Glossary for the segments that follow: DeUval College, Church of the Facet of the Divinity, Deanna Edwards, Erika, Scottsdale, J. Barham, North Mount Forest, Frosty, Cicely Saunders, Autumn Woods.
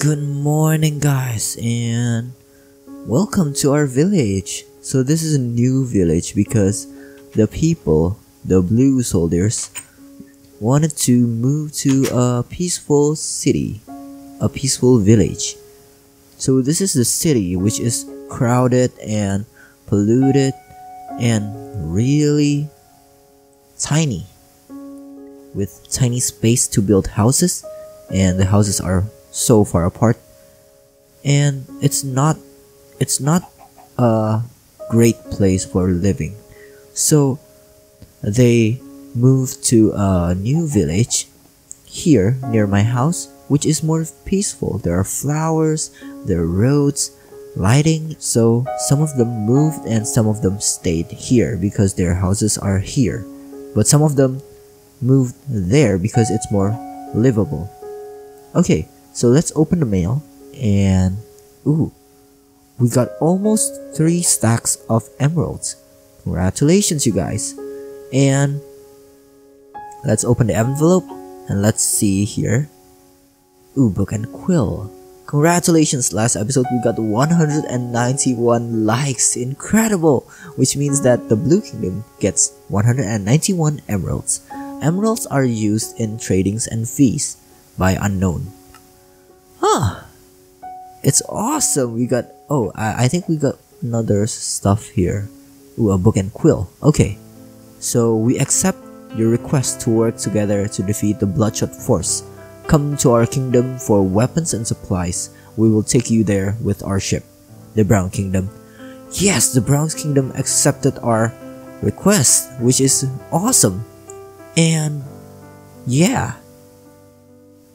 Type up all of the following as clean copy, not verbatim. Good morning guys, and welcome to our village. So this is a new village because the people, the blue soldiers, wanted to move to a peaceful city, a peaceful village. So this is the city, which is crowded and polluted and really tiny, with tiny space to build houses, and the houses are so far apart, and it's not a great place for living. So they moved to a new village here near my house, which is more peaceful. There are flowers, there are roads, lighting. So some of them moved and some of them stayed here because their houses are here, but some of them moved there because it's more livable. Okay, so let's open the mail, and ooh, we got almost 3 stacks of emeralds. Congratulations, you guys. And let's open the envelope and let's see here. Ooh, book and quill. Congratulations, last episode we got 191 likes. Incredible! Which means that the Blue Kingdom gets 191 emeralds. Emeralds are used in tradings and fees by unknown. It's awesome. We got, I think we got another stuff here. Ooh, a book and quill. Okay, so we accept your request to work together to defeat the Bloodshot force. Come to our kingdom for weapons and supplies. We will take you there with our ship. The Brown Kingdom. Yes, the Brown Kingdom accepted our request, which is awesome. And yeah,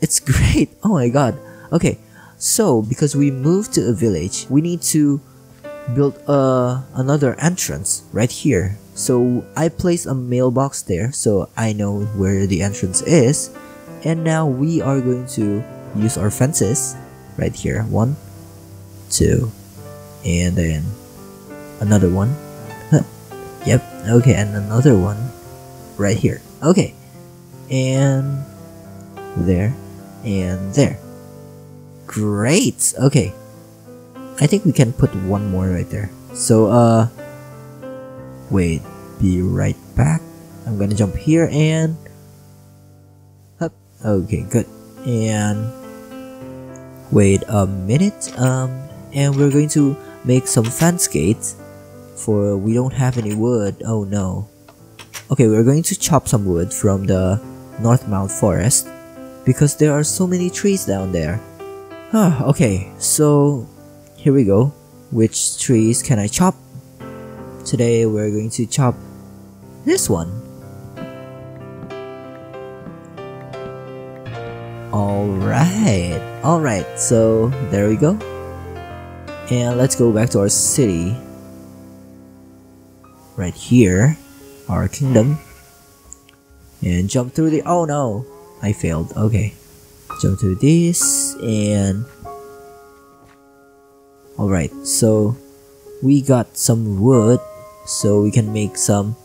it's great. Oh my god. Okay, so because we moved to a village, we need to build another entrance right here. So I placed a mailbox there, so I know where the entrance is. And now we are going to use our fences right here. 1, 2, and then another one. Yep, okay, and another one right here. Okay, and there, and there. Great. Okay, I think we can put one more right there. So wait, be right back. I'm gonna jump here and up. Okay, good. And wait a minute, and we're going to make some fence gates, for we don't have any wood. Oh no. Okay, we're going to chop some wood from the North Mount Forest because there are so many trees down there. Okay, so here we go. Which trees can I chop? Today we're going to chop this one. Alright, so there we go. And let's go back to our city. Right here, our kingdom. And jump through the... oh no, I failed. Okay. Jump to this, and alright, so we got some wood, so we can make some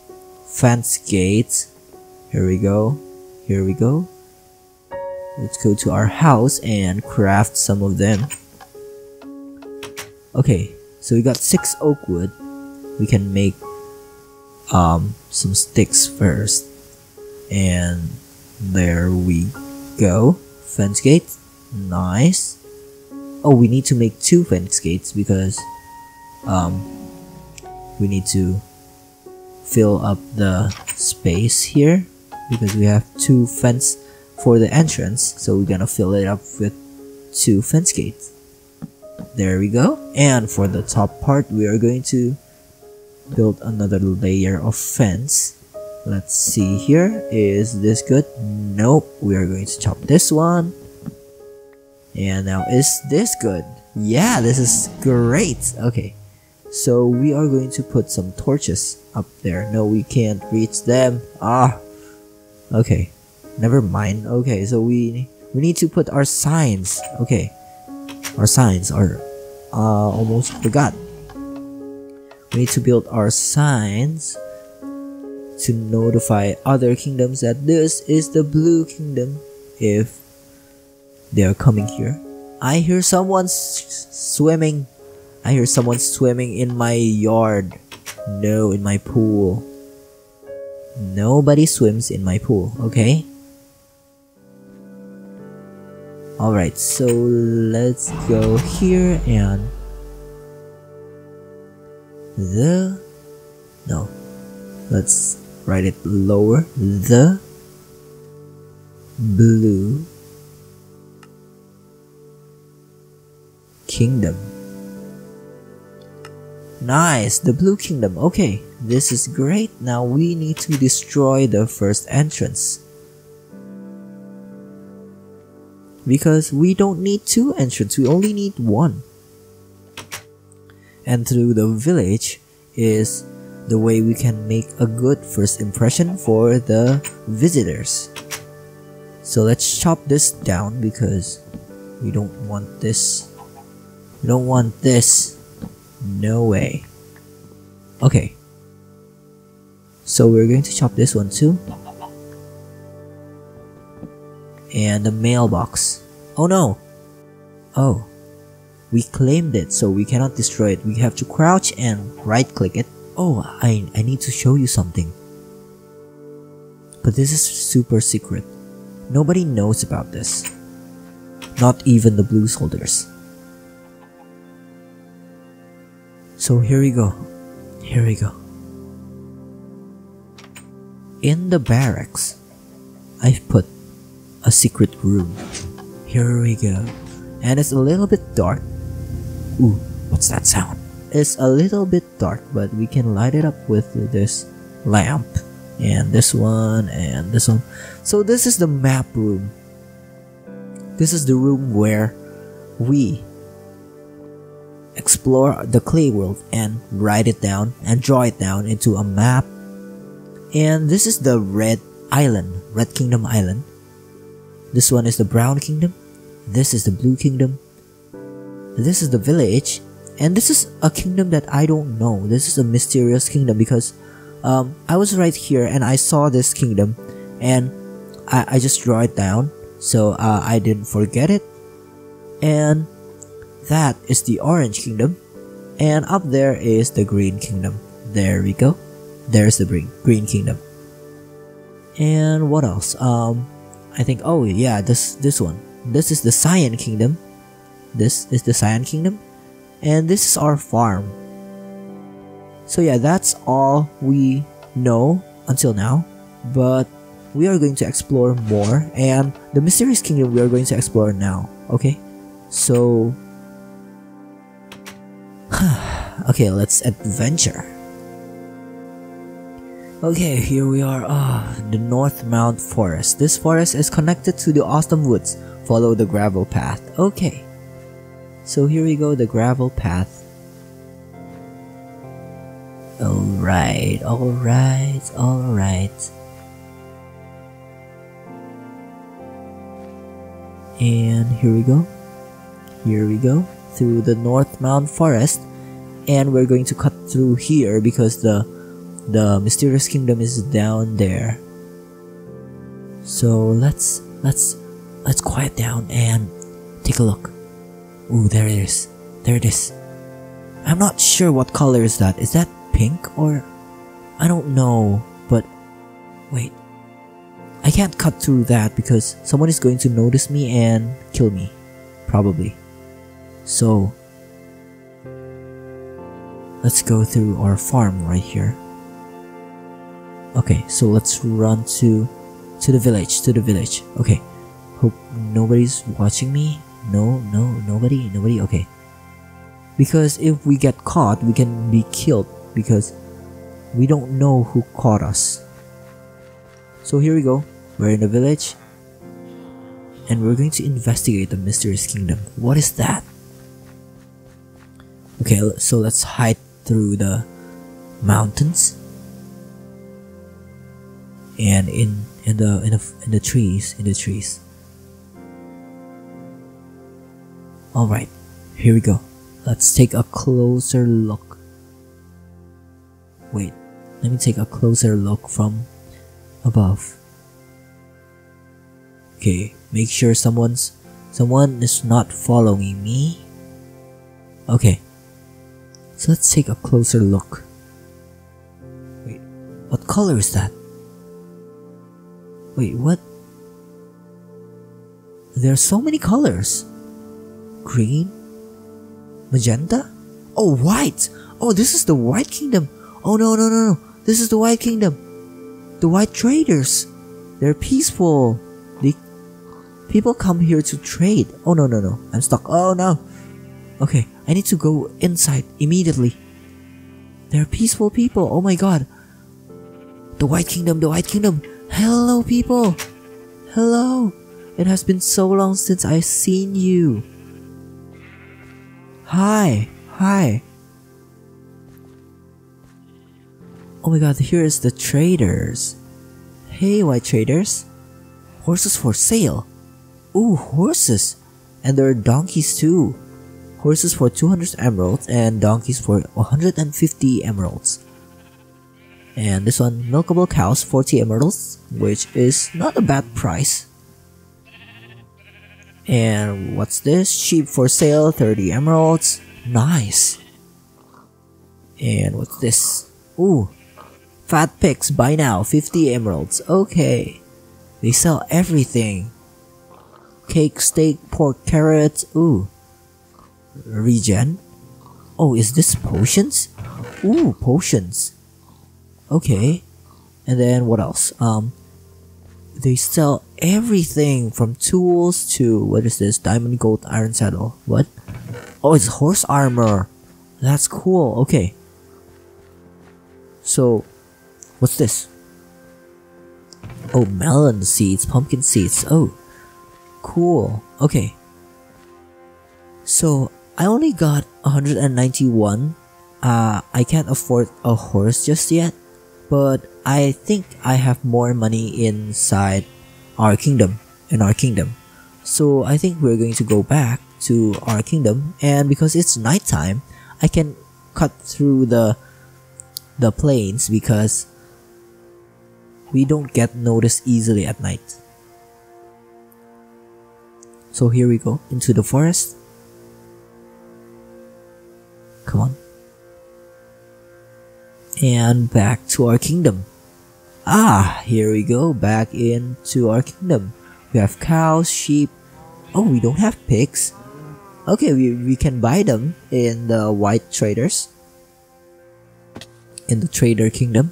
fence gates. Here we go. Let's go to our house and craft some of them. Okay, so we got 6 oak wood. We can make some sticks first, and there we go. Fence gate, nice. Oh, we need to make 2 fence gates because we need to fill up the space here because we have 2 fence for the entrance, so we're gonna fill it up with 2 fence gates. There we go. And for the top part, we are going to build another layer of fence. Let's see here. Is this good? Nope. We are going to chop this one. And now, is this good? Yeah, this is great. Okay, so we are going to put some torches up there. No, we can't reach them. Okay, never mind. Okay, so we need to put our signs. Okay, our signs are almost forgot. We need to build our signs to notify other kingdoms that this is the Blue Kingdom if they are coming here. I hear someone swimming. I hear someone swimming in my yard. No, in my pool. Nobody swims in my pool, okay? Alright, so let's go here and... the... no. Let's write it lower. The... Blue... Kingdom. Nice, the Blue Kingdom. Okay, this is great. Now we need to destroy the first entrance, because we don't need two entrances, we only need one. And through the village is the way we can make a good first impression for the visitors. So let's chop this down because we don't want this. We don't want this. No way. Okay. So we're going to chop this one too. And the mailbox. Oh no! Oh. We claimed it, so we cannot destroy it. We have to crouch and right click it. Oh, I need to show you something. But this is super secret. Nobody knows about this. Not even the blue soldiers. So here we go. Here we go. In the barracks, I've put a secret room. Here we go. And it's a little bit dark. Ooh, what's that sound? It's a little bit dark, but we can light it up with this lamp. And this one, and this one. So this is the map room. This is the room where we explore the clay world and write it down and draw it down into a map. And this is the red island, Red Kingdom Island. This one is the brown kingdom. This is the blue kingdom. This is the village. And this is a kingdom that I don't know. This is a mysterious kingdom because I was right here and I saw this kingdom and I just draw it down, so I didn't forget it. And that is the orange kingdom, and up there is the green kingdom. There we go. There's the green kingdom. And what else? I think, oh yeah, this one. This is the cyan kingdom. This is the cyan kingdom. And this is our farm. So yeah, that's all we know until now. But we are going to explore more, and the mysterious kingdom we are going to explore now. Okay, so... okay, let's adventure. Okay, here we are. The North Mount Forest. This forest is connected to the Autumn Woods. Follow the gravel path. Okay. So here we go, the gravel path. Alright, alright, alright. And here we go. Here we go. Through the North Mount Forest, and we're going to cut through here because the mysterious kingdom is down there. So let's quiet down and take a look. Ooh, there it is. There it is. I'm not sure what color is that. Is that pink or I don't know, but wait. I can't cut through that because someone is going to notice me and kill me, probably. So, let's go through our farm right here. Okay, so let's run to the village, Okay, hope nobody's watching me. No, nobody, okay. Because if we get caught, we can be killed because we don't know who caught us. So here we go, we're in the village. And we're going to investigate the mysterious kingdom. What is that? Okay, so let's hide through the mountains and in the trees, All right, here we go. Let's take a closer look. Wait, let me take a closer look from above. Okay, make sure someone's Someone is not following me. Okay, so let's take a closer look. Wait, what color is that? Wait, what? There are so many colors. Green? Magenta? Oh, white! Oh, this is the White Kingdom! Oh no, no, no, no! This is the White Kingdom! The White Traders! They're peaceful! People come here to trade. Oh no, no, no. I'm stuck. Oh no! Okay, I need to go inside immediately. They're peaceful people. Oh my god. The White Kingdom, the White Kingdom! Hello people! Hello! It has been so long since I've seen you. Hi! Hi! Oh my god, here is the traders. Hey white traders. Horses for sale. Ooh, horses! And there are donkeys too. Horses for 200 emeralds and donkeys for 150 emeralds. And this one, milkable cows, 40 emeralds, which is not a bad price. And what's this? Sheep for sale, 30 emeralds. Nice. And what's this? Ooh. Fat pigs, buy now, 50 emeralds. Okay. They sell everything. Cake, steak, pork, carrots. Ooh. Regen. Oh, is this potions? Ooh, potions. Okay. And then what else? They sell everything from tools to, what is this? Diamond, gold, iron saddle. What? Oh, it's horse armor. That's cool. Okay. So, what's this? Oh, melon seeds, pumpkin seeds. Oh, cool. Okay. So, I only got 191. I can't afford a horse just yet. But I think I have more money inside our kingdom, So I think we're going to go back to our kingdom, and because it's nighttime, I can cut through the plains because we don't get noticed easily at night. So here we go into the forest. Come on. And back to our kingdom. Ah, here we go, back into our kingdom. We have cows, sheep. Oh, we don't have pigs. Okay, we can buy them in the white traders. In the trader kingdom.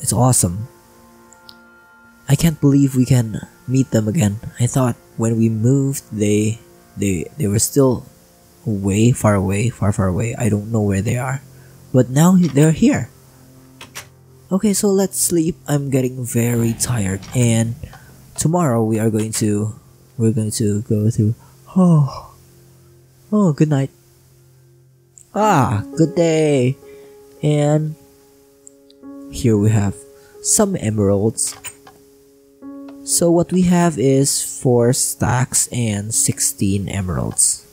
It's awesome. I can't believe we can meet them again. I thought when we moved, they were still way far away, far away. I don't know where they are. But now they're here. Okay, so let's sleep. I'm getting very tired, and tomorrow we are going to go through. Oh, good night. Ah, good day. And here we have some emeralds. So what we have is 4 stacks and 16 emeralds,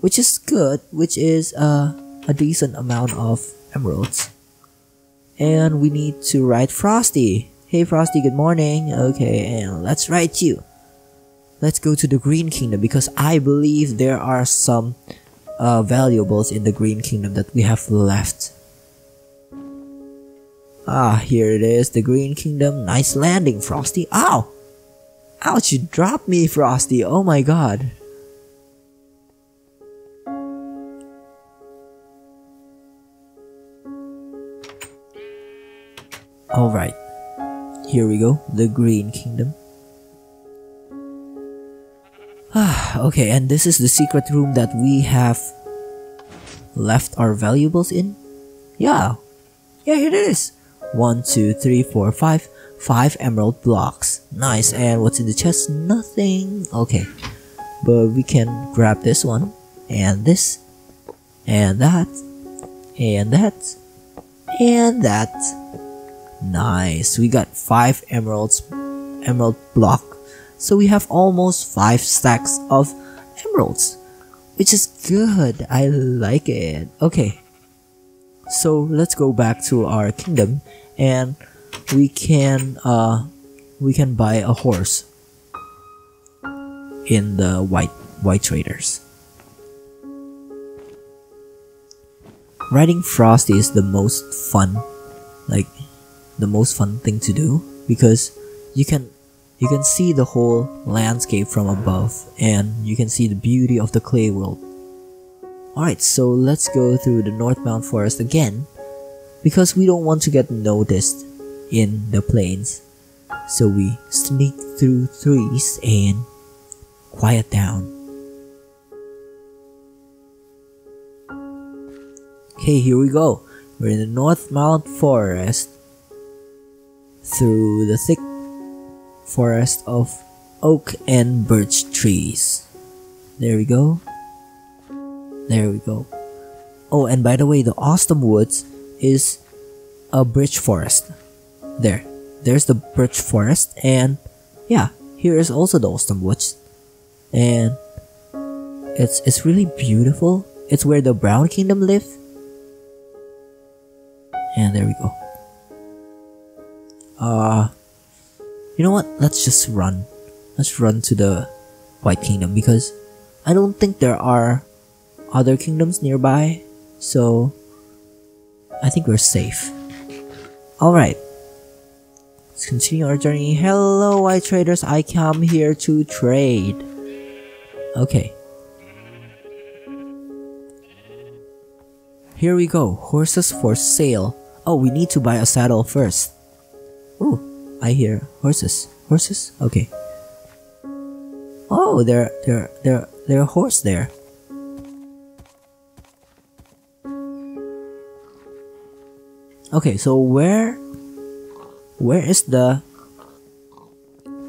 which is good. Which is a decent amount of emeralds. And we need to ride Frosty. Hey Frosty, good morning. Okay, and let's ride you. Let's go to the Green Kingdom because I believe there are some valuables in the Green Kingdom that we have left. Ah, here it is, the Green Kingdom. Nice landing, Frosty. Ow! Ouch, you dropped me, Frosty. Oh my god. Alright, here we go, the Green Kingdom. Ah, okay, and this is the secret room that we have left our valuables in. Yeah, here it is. 5 emerald blocks. Nice, and what's in the chest? Nothing. Okay, but we can grab this one, and this, and that, and that, and that. Nice, we got 5 emeralds, emerald block. So we have almost 5 stacks of emeralds, which is good. I like it. Okay, so let's go back to our kingdom, and we can buy a horse. in the white traders. Riding Frosty is the most fun thing to do, because you can see the whole landscape from above, and you can see the beauty of the clay world. Alright, so let's go through the North Mount Forest again, because we don't want to get noticed in the plains. So we sneak through trees and quiet down. Okay, here we go. We're in the North Mount Forest. Through the thick forest of oak and birch trees. There we go. There we go. Oh, and by the way, the Autumn Woods is a birch forest. There's the birch forest, and yeah, here is also the Autumn Woods, and it's really beautiful. It's where the Brown Kingdom live. And there we go. You know what? Let's just run. Let's run to the White Kingdom, because I don't think there are other kingdoms nearby, so I think we're safe. Alright, let's continue our journey. Hello, white traders, I come here to trade. Okay. Here we go, horses for sale. Oh, we need to buy a saddle first. Ooh, I hear horses. Horses? Okay. Oh, there are horse there. Okay, so where is the...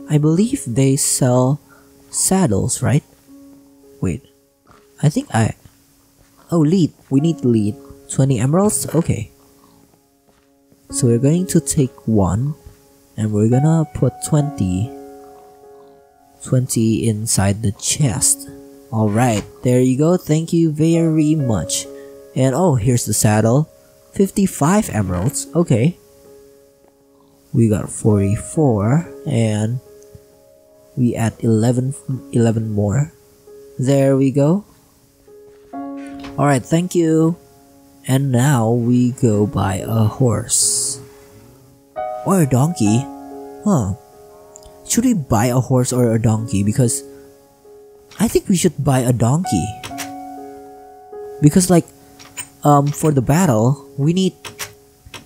I believe they sell saddles, right? Wait, I think I... Oh, lead. We need lead. 20 emeralds? Okay. So we're going to take one, and we're gonna put 20 inside the chest. Alright, there you go. Thank you very much. And oh, here's the saddle. 55 emeralds, okay. We got 44, and we add 11 more. There we go. Alright, thank you. And now we go buy a horse. Or a donkey. Huh. Should we buy a horse or a donkey? Because I think we should buy a donkey. Because like, for the battle, we need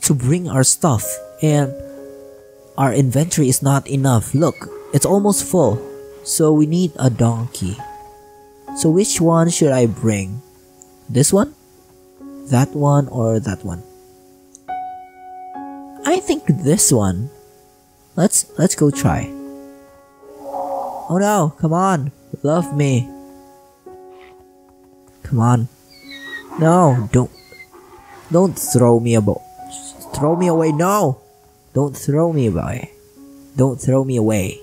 to bring our stuff, and our inventory is not enough. Look, it's almost full, so we need a donkey. So which one should I bring? This one? That one? Or that one? I think this one. Let's go try. Oh no, come on, love me. Come on. No, don't throw me about. Throw me away. No, don't throw me away. Don't throw me away.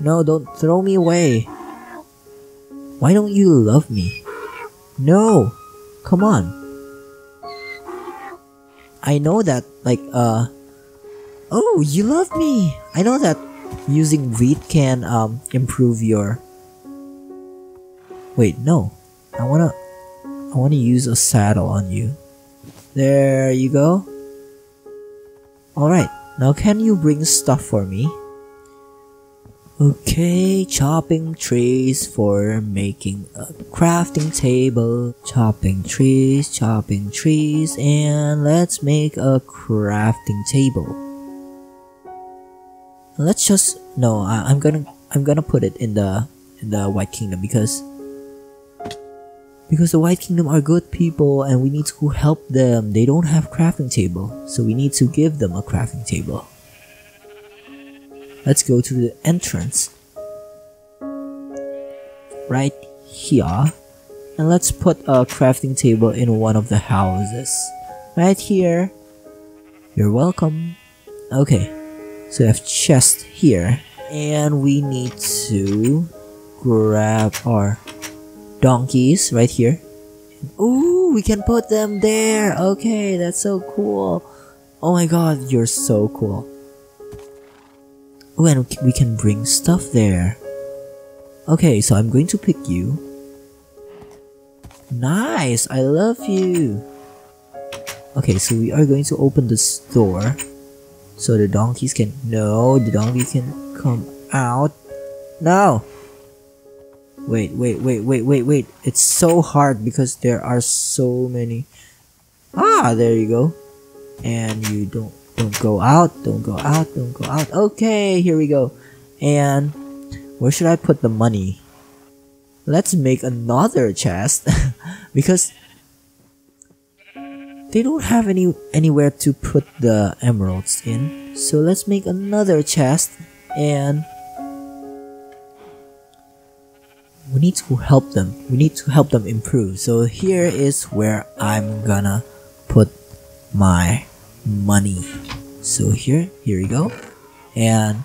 No, don't throw me away. Why don't you love me? No, come on. I know that, like, oh, you love me. I know that using wheat can improve your... Wait, no. I wanna use a saddle on you. There you go. Alright, now can you bring stuff for me? Okay, chopping trees for making a crafting table. Chopping trees, and let's make a crafting table. Let's just... No, I'm gonna put it in the White Kingdom, because the White Kingdom are good people, and we need to help them. They don't have crafting table, so we need to give them a crafting table. Let's go to the entrance right here, and let's put a crafting table in one of the houses right here. You're welcome. Okay, so we have chest here, and we need to grab our donkeys right here. Ooh, we can put them there. Okay, that's so cool. Oh my god, you're so cool. when we can bring stuff there. Okay, so I'm going to pick you. Nice, I love you. Okay, so we are going to open this door so the donkeys can— no, the donkey can come out. No! Wait. It's so hard because there are so many. Ah, there you go. And you don't go out, don't go out, don't go out. Okay, here we go. And where should I put the money? Let's make another chest because they don't have anywhere to put the emeralds in. So let's make another chest, and we need to help them. We need to help them improve. So here is where I'm gonna put my money. So here we go. And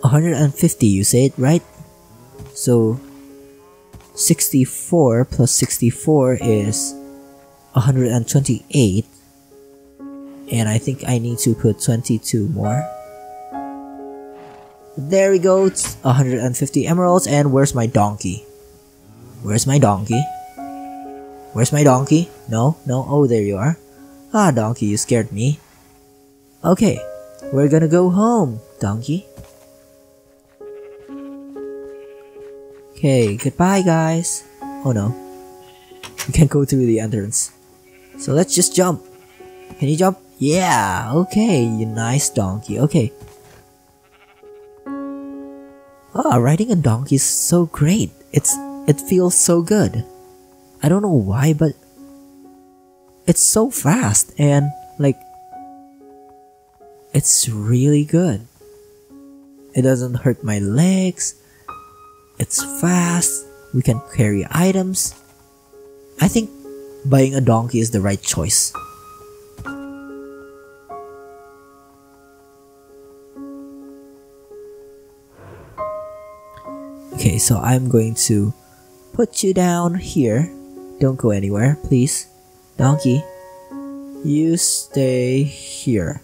150, you say it right? So 64 plus 64 is 128. And I think I need to put 22 more. There we go, 150 emeralds. And where's my donkey? Where's my donkey? Where's my donkey? No, oh, there you are. Ah, donkey, you scared me. Okay, we're gonna go home, donkey. Okay, goodbye, guys. Oh no, we can't go through the entrance. So let's just jump. Can you jump? Yeah, okay, you nice donkey, okay. Oh, riding a donkey is so great. It feels so good. I don't know why, but it's so fast and like it's really good. It doesn't hurt my legs. It's fast. We can carry items. I think buying a donkey is the right choice. Okay, so I'm going to put you down here. Don't go anywhere, please. Donkey, you stay here.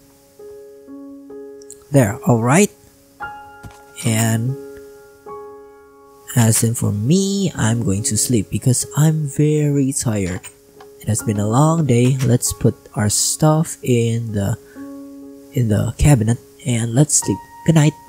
There, alright. And as in for me, I'm going to sleep because I'm very tired. It has been a long day. Let's put our stuff in the cabinet and let's sleep. Good night.